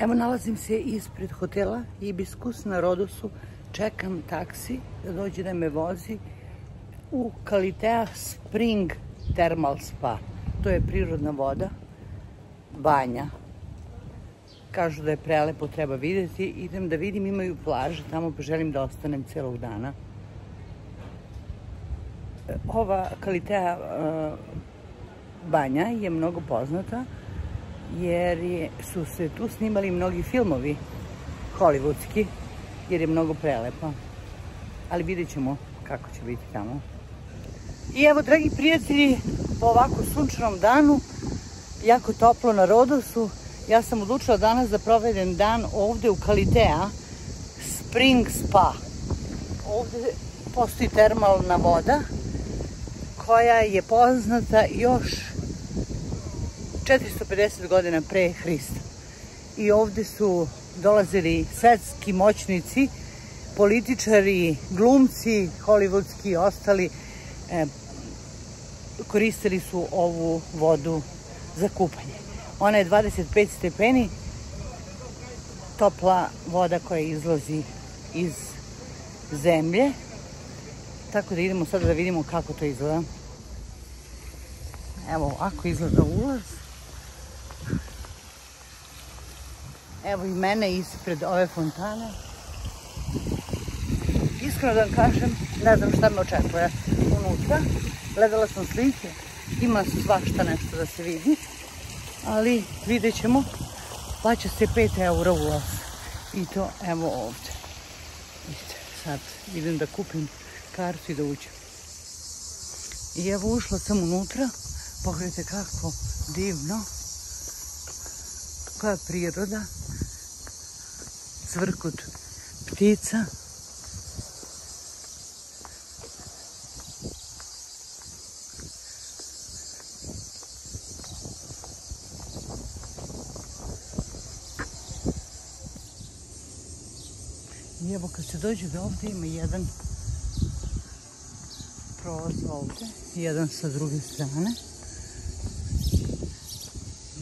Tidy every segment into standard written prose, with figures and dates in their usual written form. Evo, nalazim se ispred hotela Ibiscus na Rodosu. Čekam taksi da dođe da me vozi u Kallithea Spring Thermal Spa. To je prirodna voda, banja. Kažu da je prelepo, treba vidjeti. Idem da vidim, imaju plaže tamo, pa želim da ostanem celog dana. Ova Kallithea banja je mnogo poznata jer su se tu snimali mnogi filmovi hollywoodski, jer je mnogo prelepa. Ali vidjet ćemo kako će biti tamo. I evo, dragi prijatelji, po ovako sunčanom danu, jako toplo na Rodosu, ja sam odlučila danas da provedem dan ovde u Kallithea Spring Spa. Ovde postoji termalna voda koja je poznata još 450 godina pre Hrista. I ovde su dolazili svetski moćnici, političari, glumci, hollywoodski i ostali. Koristili su ovu vodu za kupanje. Ona je 25 stepeni, topla voda koja izlazi iz zemlje. Tako da idemo sada da vidimo kako to izgleda. Evo, ovako izgleda ulaz. Evo i mene ispred ove fontane. Iskreno da vam kažem, ne znam šta me očekuje unutra. Gledala sam slike, ima svašta nešto da se vidi, ali vidjet ćemo. Plaća se 5 € ulaz. I to evo ovdje. Sad idem da kupim kartu i da uđem. I evo, ušla sam unutra. Pogledajte kako divno. Koja priroda. Cvrkut ptica. I evo, kad se dođe do ovde, ima jedan prolaz ovde, jedan sa druge strane.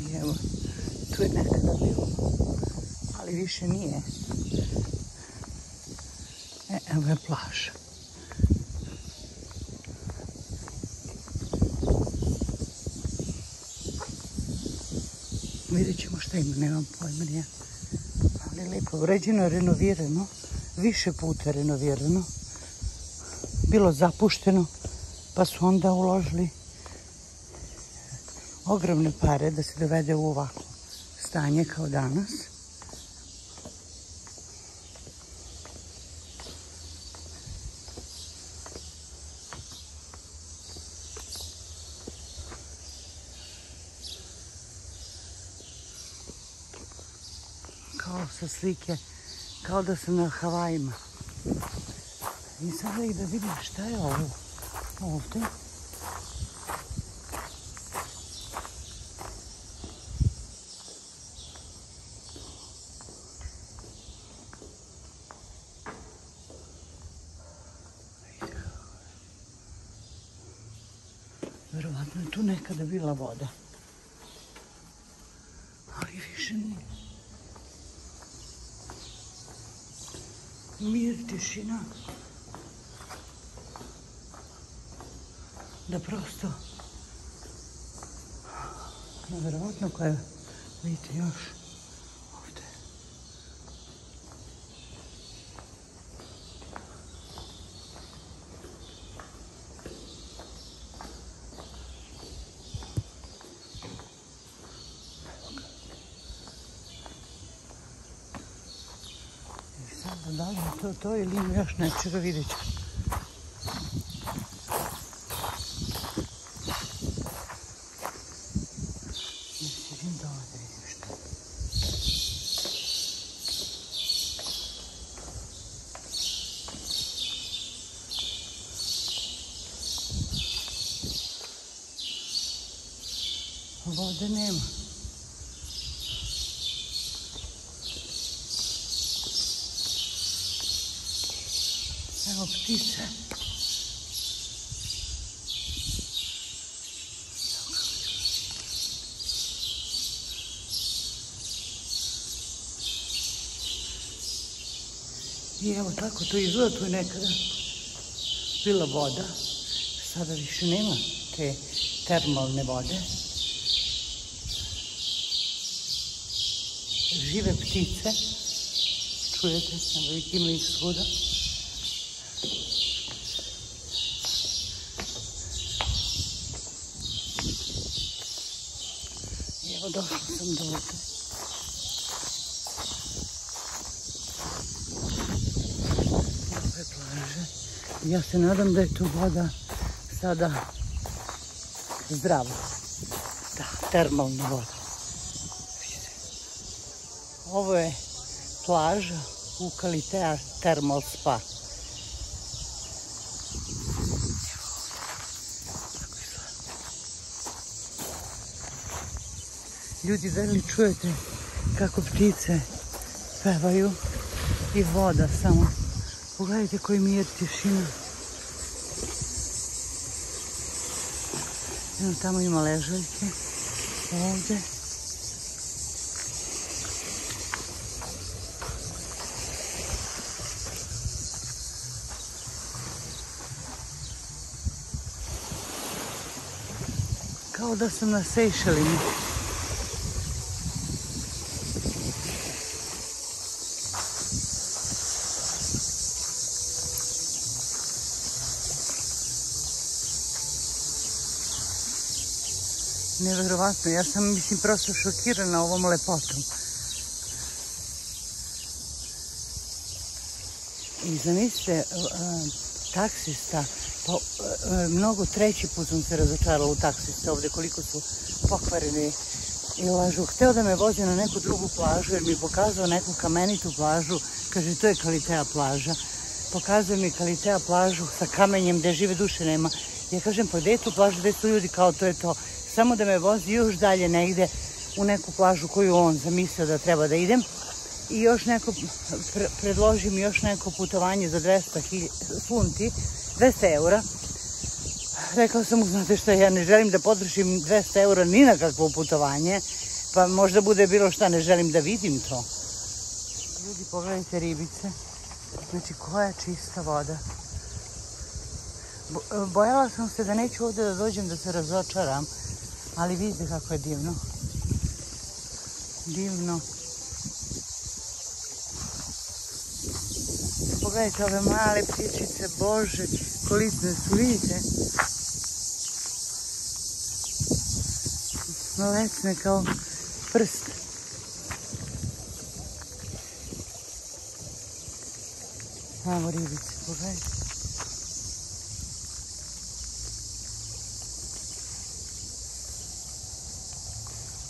I evo, tu je nekada bilo, ali više nije. Evo je plaža. Vidjet ćemo šta ima, nemam pojma, nije. Ali lepo uređeno, renovirano. Više puta renovirano. Bilo zapušteno, pa su onda uložili ogromne pare da se dovede u ovako stanje kao danas. Kao sa slike, kao da sam na Havajima. I sada i da vidim šta je ovo ovde. Verovatno je tu nekada bila voda. Ali više nije. Mir, tišina. Da prosto, nevjerovatno koje vidite još ovde. I sad da li je to ili ima još nečega, vidjet ću. Vode nema. Evo ptice. I evo tako to izgleda, tu je nekada bila voda, sada više nema te termalne vode. Žive ptice, čujete, ima ih svuda. Evo došla sam do voda. Ja se nadam da je tu voda sada zdrava. Da, termalna voda. Ovo je plaža u Kallithea Thermal Spa. Ljudi, da li čujete kako ptice pevaju i voda samo? Pogledajte koji mir, tišina. Tamo ima ležaljke. Ovdje. Kao da sam na Sejšelima. Neverovatno, ja sam, mislim, prosto šokirana ovom lepotom. I zamislite, taksista, pa mnogo treći put sam se razočarala u taksiste ovde, koliko su pokvareni i lažu. Hteo da me voze na neku drugu plažu, jer mi je pokazao neku kamenitu plažu, kaže, to je Kallithea plaža. Pokazuje mi Kallithea plažu sa kamenjem gde žive duše nema. Ja kažem, pa gde je tu plaža, gde su ljudi, kao to je to. Samo da me vozi još dalje negde u neku plažu koju on zamislio da treba da idem i još neko, predloži mi još neko putovanje za 200 €. Rekao sam mu, znate šta, ja ne želim da potrošim 200 € ni na kakvo putovanje, pa možda bude bilo šta, ne želim da vidim to. Ljudi, pogledajte ribice, znači koja čista voda. Bojala sam se da neću ovde da dođem da se razočaram. Ali vidite kako je divno. Divno. Pogledajte ove male ptičice, bože, korisne su, vidite. Malecne kao prst. Evo ribice, pogledajte.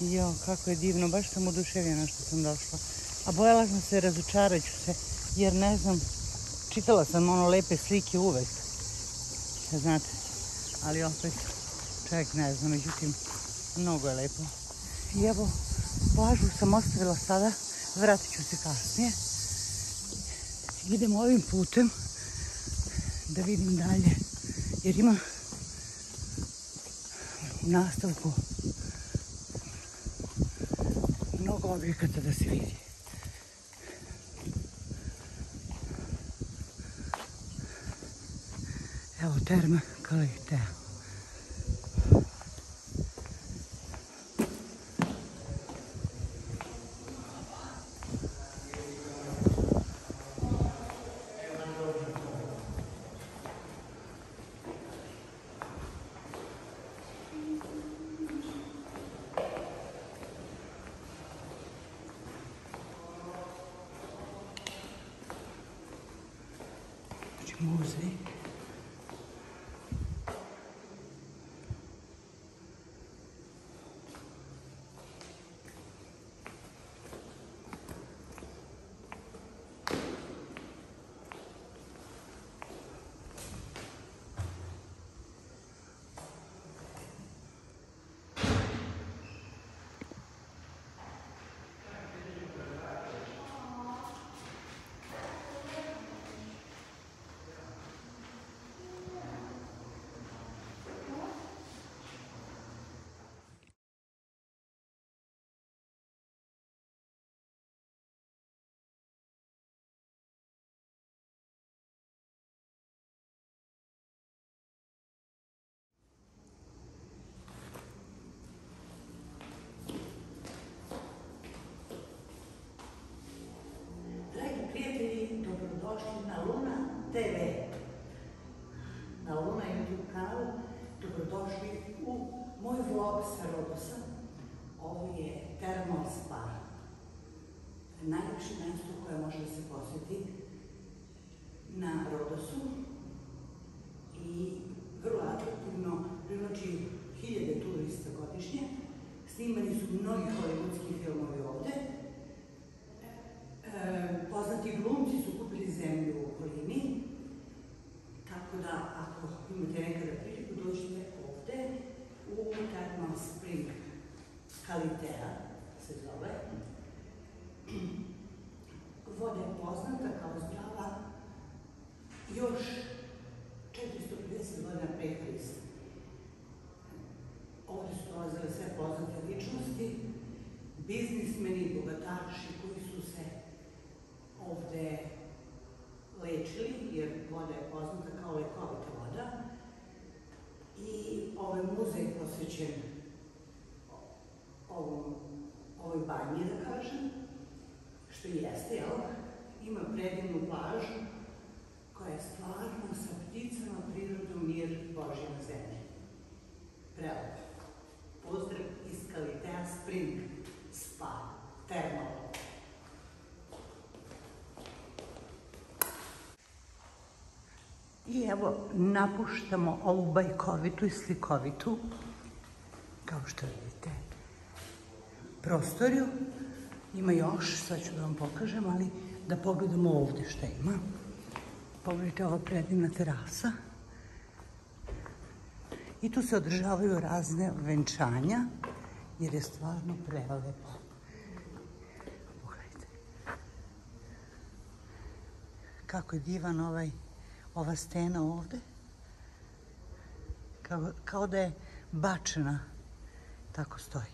Jo, kako je divno, baš sam oduševljena što sam došla. A bojala sam se, razočarat ću se, jer ne znam, čitala sam ono lepe slike uvek, znate, ali opet čovjek ne zna, međutim, mnogo je lepo. I evo, plažu sam ostavila sada, vratit ću se kasnije. Idem ovim putem da vidim dalje, jer ima u nastavku mnogo objekata da se vidi. Evo terme Kallithea. Muzej. najlepše mesto koje može da se poseti na Rodosu i vrlo atraktivno privlači hiljade turista godišnje. Snimani su mnogi hollywoodski filmovi ovde. Poznati glumci su kupili zemlju u okolini, tako da ako imate nekada priliku dođite ovde u Thermal Spring Kallithea se zove. Voda je poznata kao zdrava još 450 godina pre Hrista. Ovde su dolazile sve poznate ličnosti, biznismeni, bogataši koji su se ovde lečili, jer voda je poznata kao lekovita voda. I ovaj muzej je posvećen ovoj banji, da kažem, što jeste, jel? Ima predivnu plažu koja je stvarno sa pticama, prirodom, mir Božje na zemlji. Prelepo. Pozdrav iz Kallithea Spring Spa Thermal. I evo, napuštamo ovu bajkovitu i slikovitu, kao što vidite, prostoriju. Ima još, sad ću da vam pokažem, ali da pogledamo ovde šta ima. Pogledajte, ova predivna terasa. I tu se održavaju razne venčanja, jer je stvarno prelepo. Pogledajte. Kako je divan ova stena ovde, kao da je bačena, tako stoji.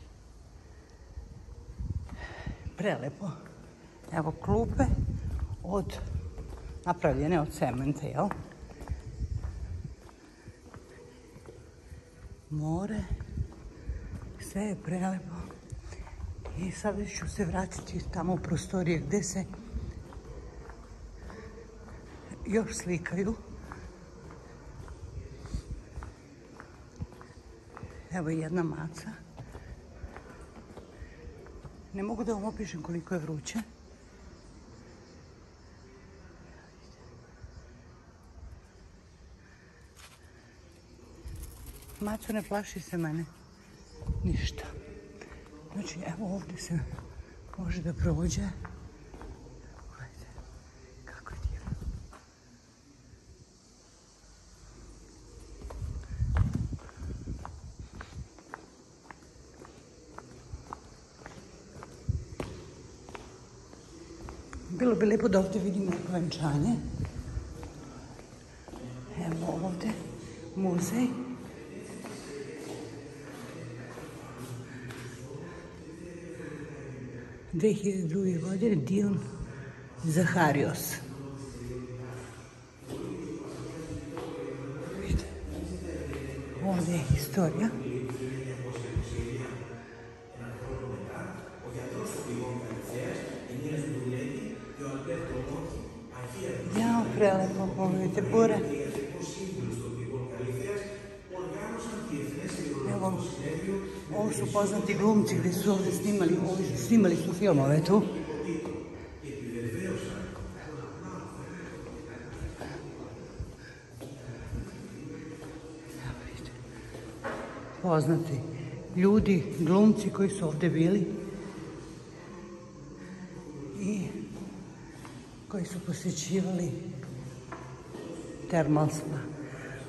Prelepo. Evo klupe, napravljene od cementa, jel? More, sve je prelepo. I sad ću se vratiti tamo u prostorije gde se još slikaju. Evo jedna maca. Ne mogu da vam opišem koliko je vruće. Maco, ne plaši se mene. Ništa. Znači, evo ovde se može da prođe. Bilo bi lepo da ovde vidimo venčanje. Evo ovde muzej. U 2002. godine Dion Zaharijos. Ovde je istorija. Jao, prelepo, pogledajte, bure. Evo, ovo su poznati glumci gde su ovde snimali, snimali su filmove tu. Poznati ljudi, glumci koji su ovde bili i koji su posjećivali Thermal Spa.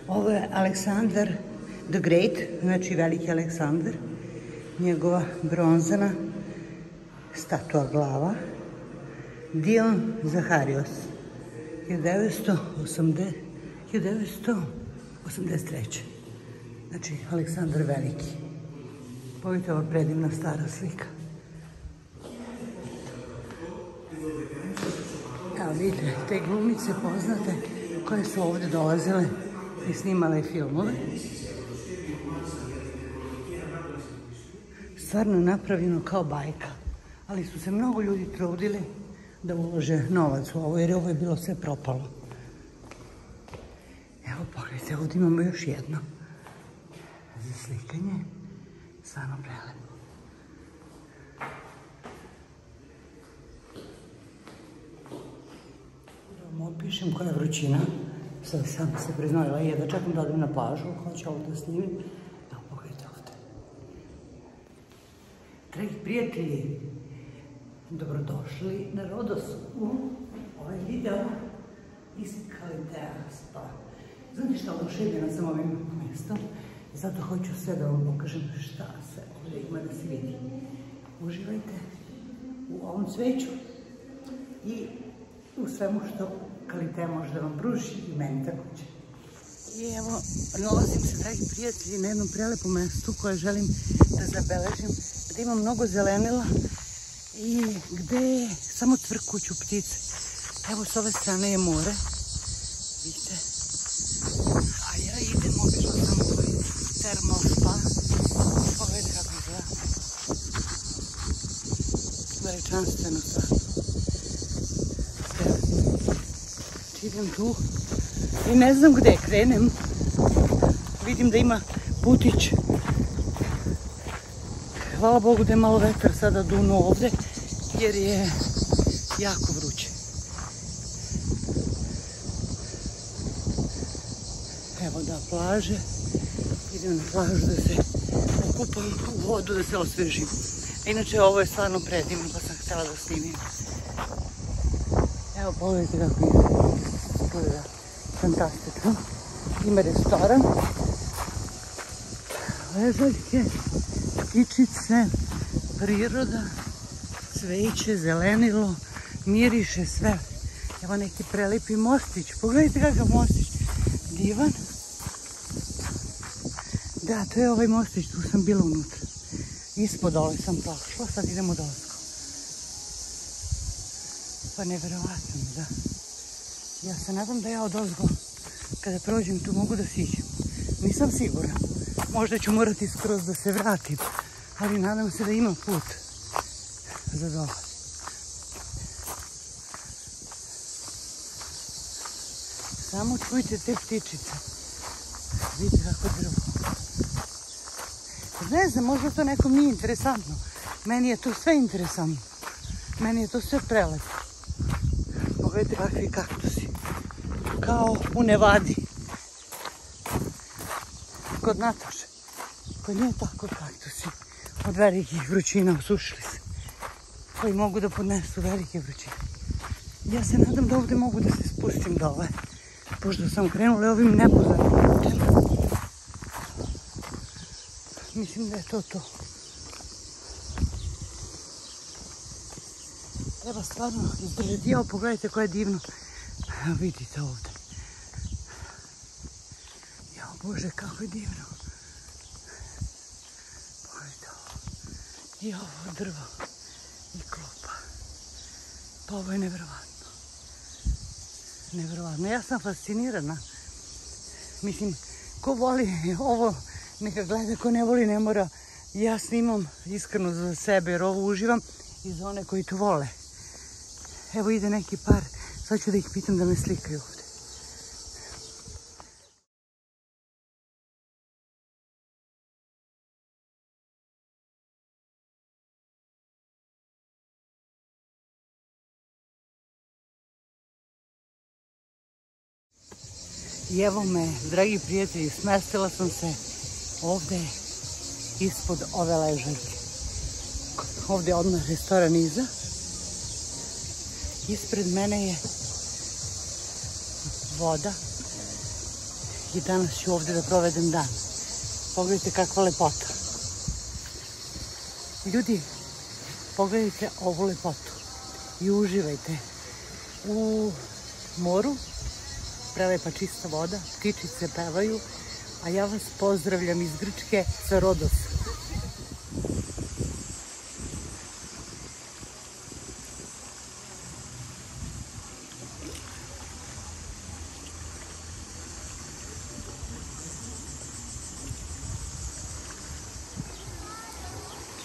Ovo je Aleksandar the Great, znači veliki Aleksandar, njegova bronzana statua glava. Dion Zaharijos, 1983. Znači Aleksandar veliki. Pogledajte, ova predivna stara slika. Evo vidite, te glumice poznate koje su ovde dolazile i snimale filmove. Stvarno je napravljeno kao bajka, ali su se mnogo ljudi trudili da ulože novac u ovo, jer ovo je bilo sve propalo. Evo pogledajte, ovdje imamo još jedno za slikanje. Stvarno prelepo. pišem koja je vrućina, sad sam se priznojila je da čekam da odem na plažu, hoću ovo da snimim, da pogledajte ovde. Dragi prijatelji, dobrodošli na Rodos u ovaj video iz Kallithea Spa. Znate šta, oduševljena sam ovim mestom, zato hoću sve da vam pokažem šta sve ovde ima da se vidi. Uživajte u ovom cveću i u svemu što Kallithea može da vam pruži i meni takođe. I evo, nalazim se, dragi prijatelji, na jednom prelepom mestu koje želim da zabeležim, gde ima mnogo zelenila i gde samo cvrkuću ptice. Evo, s ove strane je more, vidite, a ja idem obično tamo koji termal spa. Pogledajte kako izgleda. Veličanstveno tako. Idem tu i ne znam gde krenem, vidim da ima putić, hvala Bogu da je malo vetar sada dunuo ovde jer je jako vruće. Evo da plaže, idem na plažu da se okupam u vodu, da se osvežim. Inače ovo je stvarno predivno pa sam htjela da snimim. Evo pogledajte kako je. Izgleda fantastično. Ima restoran, ležaljke, ptičice, priroda, cveće, zelenilo, miriše sve. Evo neki prelepi mostić, pogledajte kakav mostić, divan. Da, to je ovaj mostić, tu sam bila unutra. Ispod dole sam prošla, sad idemo dosko. Pa neverovatno, da. Ja se nadam da ja odozgo, kada prođem tu mogu da siđem. Nisam sigura, možda ću morati skroz da se vratim, ali nadam se da ima put za dole. Samo čujte te ptičice, vidite kako drvo. Ne znam, možda to nekom nije interesantno, meni je to sve interesantno, meni je to sve prelepo. Pogledajte kakvi kaktusi, kao u Nevadi, kod Nataše, kod nje tako kaktusi, od velikih vrućina osušili se, koji mogu da podnesu velike vrućine. Ja se nadam da ovde mogu da se spustim dole, pošto sam krenula ovim nepoznatim putem. Mislim da je to to. Treba stvarno izdržati. Evo, pogledajte koje je divno. Vidite ovde. Jao, Bože, kako je divno. Pogledajte ovo. I ovo drvo. I klopa. Pa ovo je nevjerovatno. Nevjerovatno. Ja sam fascinirana. Mislim, ko voli ovo, neka gleda, ko ne voli, ne mora. Ja snimam iskreno za sebe, jer ovo uživam i za one koji to vole. Evo ide neki par, sad ću da ih pitam da me slikaju ovde. I evo me, dragi prijatelji, smestila sam se ovde ispod ove ležaljke. Ovde je odmah restoran iza. Ispred mene je voda i danas ću ovde da provedem dan. Pogledajte kakva lepota. Ljudi, pogledajte ovu lepotu i uživajte u moru. Prelepa čista voda, ptičice pevaju, a ja vas pozdravljam iz Grčke sa Rodosa.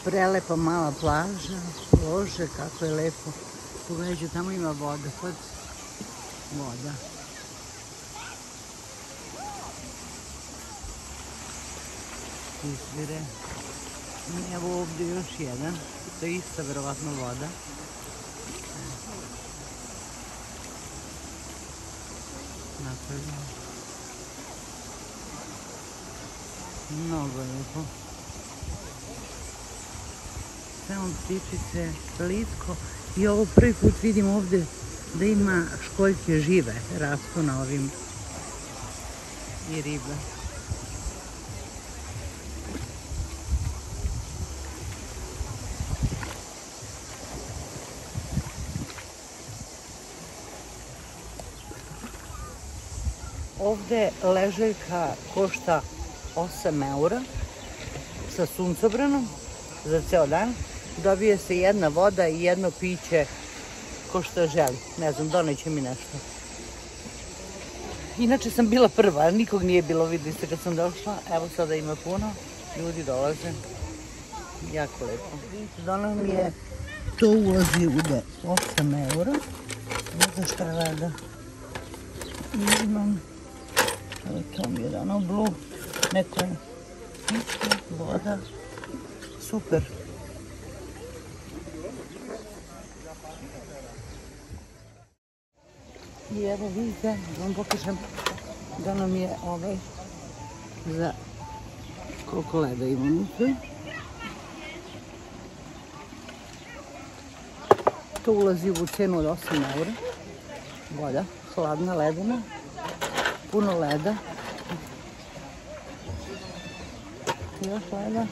Prelepa mala plaža, lože, kako je lepo. Pogledajte, tamo ima voda, sad voda. Izvire. Evo ovde još jedan, to je ista verovatno voda. napravimo. Mnogo lijepo. Samo ptičice, plitko. I ovo prvi put vidim ovdje da ima školjke žive, rastu na ovim i riba. Ovdje ležaljka košta 8 € sa suncobranom za ceo dan. Dobije se jedna voda i jedno piće ko što želi. Ne znam, doneće mi nešto. Inače sam bila prva, nikog nije bilo, videli ste kad sam došla. Evo sada ima puno, ljudi dolaze. Jako lepo. Donao mi je, to ulazi u 8 €. Ne znam šta rada. Imam, ali to mi je dano blu, neko je voda. Super. I evo vidite, vam pokažem da nam je ovaj za koliko leda imamo tu. To ulazi u cenu od 8 €. Voda, hladna, ledena, puno leda. Još leda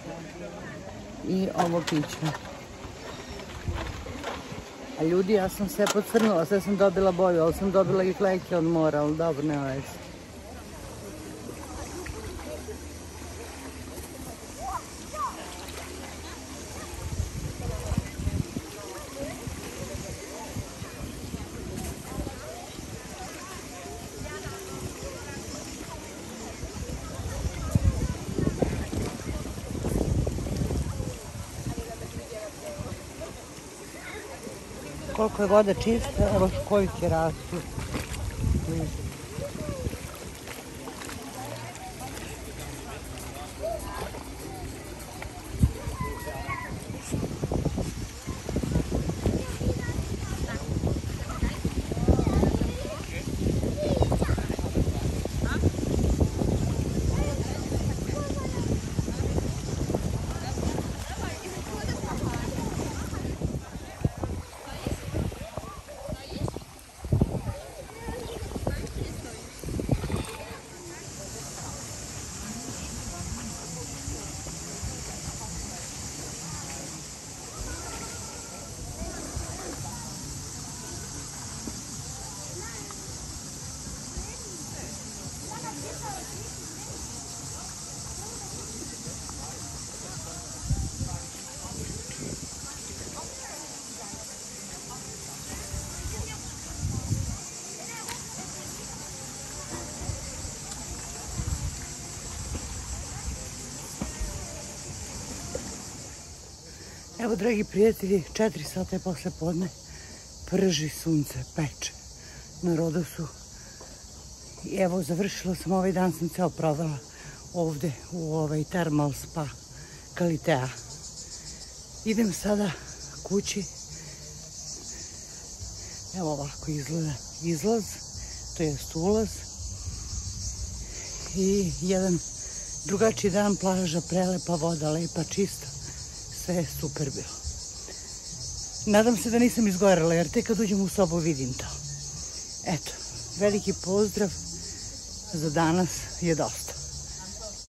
i ovo piće. A ljudi, ja sam sve pocrnula, sve sam dobila boju, ali sam dobila i fleke od mora, ali dobro, ne vezi. Koliko je voda čista, evo školjke rastu. Evo, dragi prijatelji, 4 sata je posle podne, prži sunce, peče na Rodosu. I evo, završila sam ovaj dan, sam ceo provela ovde u ovaj Thermal Spa Kallithea. Idem sada kući. Evo ovako izgleda izlaz, to jest ulaz. I jedan drugačiji dan, plaža, prelepa voda, lepa, čista. Sve je super bilo. Nadam se da nisam izgorela, jer tek kad uđem u sobu vidim to. Eto, veliki pozdrav, za danas je dosta.